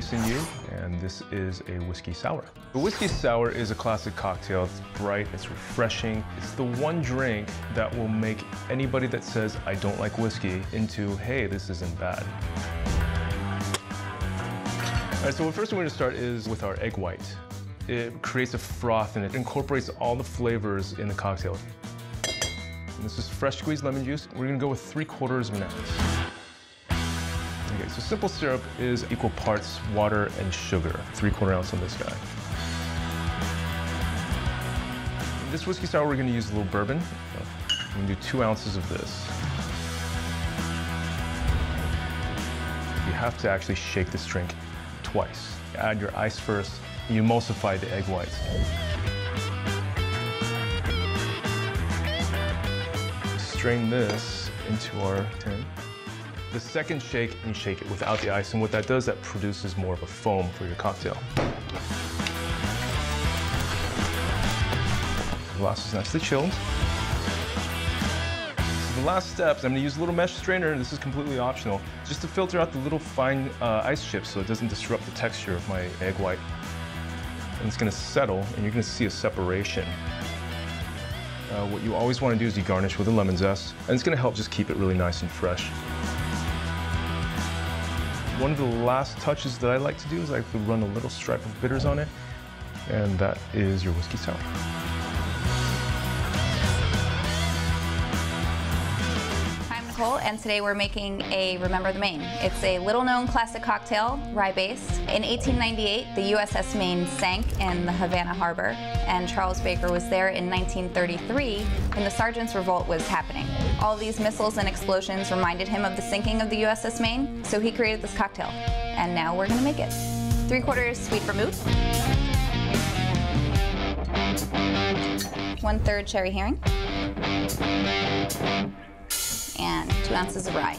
Jason Yu, and this is a Whiskey Sour. The Whiskey Sour is a classic cocktail. It's bright, it's refreshing. It's the one drink that will make anybody that says, I don't like whiskey, into, hey, this isn't bad. All right, so what first we're gonna start is with our egg white. It creates a froth and it incorporates all the flavors in the cocktail. And this is fresh squeezed lemon juice. We're gonna go with 3/4 of an ounce. Okay, so simple syrup is equal parts water and sugar. 3/4 ounce on this guy. In this whiskey sour, we're gonna use a little bourbon. I'm gonna do 2 ounces of this. You have to actually shake this drink twice. Add your ice first. You emulsify the egg whites. Strain this into our tin. The second shake, you shake it without the ice, and what that does, that produces more of a foam for your cocktail. The glass is nicely chilled. So the last steps, I'm gonna use a little mesh strainer, and this is completely optional, just to filter out the little fine ice chips so it doesn't disrupt the texture of my egg white. And it's gonna settle, and you're gonna see a separation. What you always want to do is you garnish with a lemon zest, and it's going to help just keep it really nice and fresh. One of the last touches that I like to do is I like to run a little stripe of bitters on it, and that is your whiskey sour. I'm Nicole, and today we're making a Remember the Maine. It's a little-known classic cocktail, rye-based. In 1898, the USS Maine sank in the Havana Harbor, and Charles Baker was there in 1933 when the Sergeant's Revolt was happening. All these missiles and explosions reminded him of the sinking of the USS Maine, so he created this cocktail, and now we're gonna make it. 3/4 sweet vermouth, 1/3 cherry herring, and 2 ounces of rye.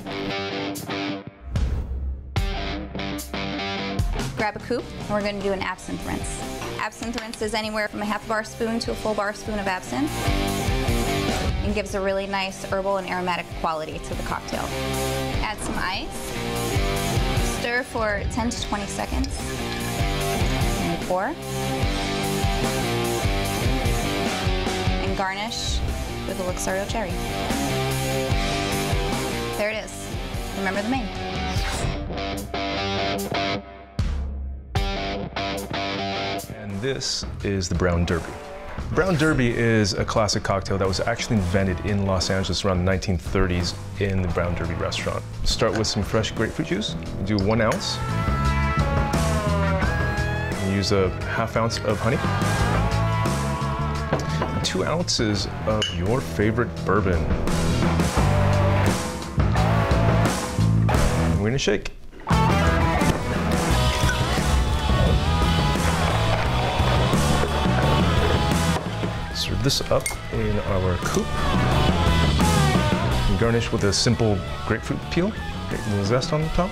Grab a coupe, and we're gonna do an absinthe rinse. Absinthe rinse is anywhere from a half bar spoon to a full bar spoon of absinthe, and gives a really nice herbal and aromatic quality to the cocktail. Add some ice, stir for 10 to 20 seconds, and pour. And garnish with a Luxardo cherry. There it is. Remember the Maine. This is the Brown Derby. Brown Derby is a classic cocktail that was actually invented in Los Angeles around the 1930s in the Brown Derby restaurant. Start with some fresh grapefruit juice. Do 1 ounce. Use a 1/2 ounce of honey. 2 ounces of your favorite bourbon. We're gonna shake. Serve this up in our coupe. And garnish with a simple grapefruit peel, a little zest on the top.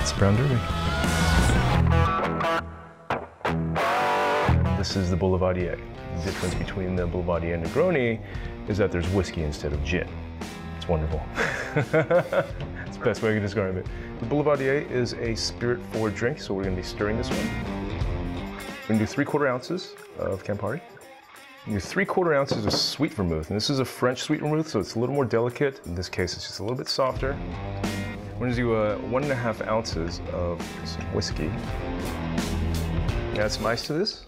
It's Brown Derby. This is the Boulevardier. The difference between the Boulevardier and Negroni is that there's whiskey instead of gin. It's wonderful. It's the best way I can describe it. The Boulevardier is a spirit-forward drink, so we're gonna be stirring this one. We're gonna do 3/4 ounces of Campari. We're gonna do 3/4 ounces of sweet vermouth. And this is a French sweet vermouth, so it's a little more delicate. In this case, it's just a little bit softer. We're gonna do 1.5 ounces of some whiskey. Add some ice to this.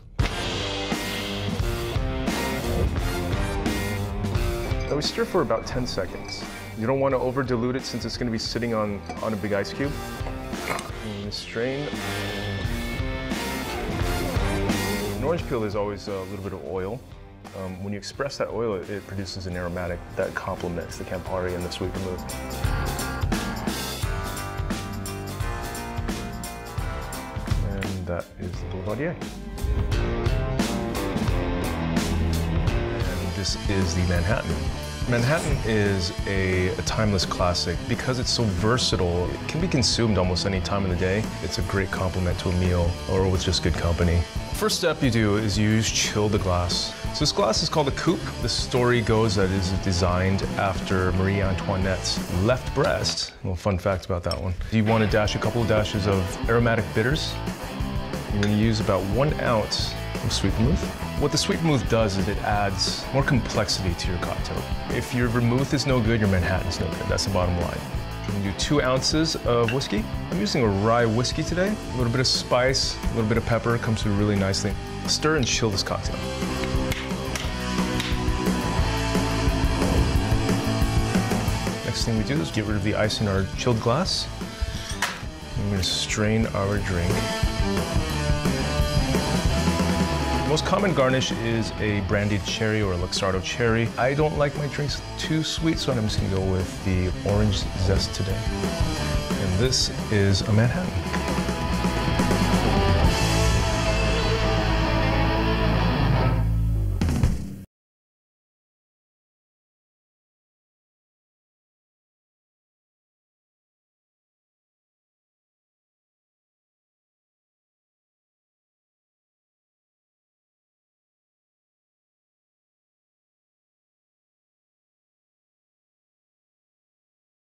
Now we stir for about 10 seconds. You don't wanna over dilute it since it's gonna be sitting on a big ice cube. And strain. An orange peel is always a little bit of oil. When you express that oil, it produces an aromatic that complements the Campari and the sweet vermouth. And that is the Boulevardier. And this is the Manhattan. Manhattan is a timeless classic. Because it's so versatile, it can be consumed almost any time of the day. It's a great complement to a meal or with just good company. First step you do is you just chill the glass. So this glass is called a coupe. The story goes that it is designed after Marie Antoinette's left breast. A little fun fact about that one. You want to dash a couple of dashes of aromatic bitters. You're going to use about 1 ounce of sweet vermouth. What the sweet vermouth does is it adds more complexity to your cocktail. If your vermouth is no good, your Manhattan is no good. That's the bottom line. We're going to do 2 ounces of whiskey. I'm using a rye whiskey today. A little bit of spice, a little bit of pepper comes through really nicely. Stir and chill this cocktail. Next thing we do is get rid of the ice in our chilled glass. We're going to strain our drink. The most common garnish is a brandied cherry or a Luxardo cherry. I don't like my drinks too sweet, so I'm just going to go with the orange zest today. And this is a Manhattan.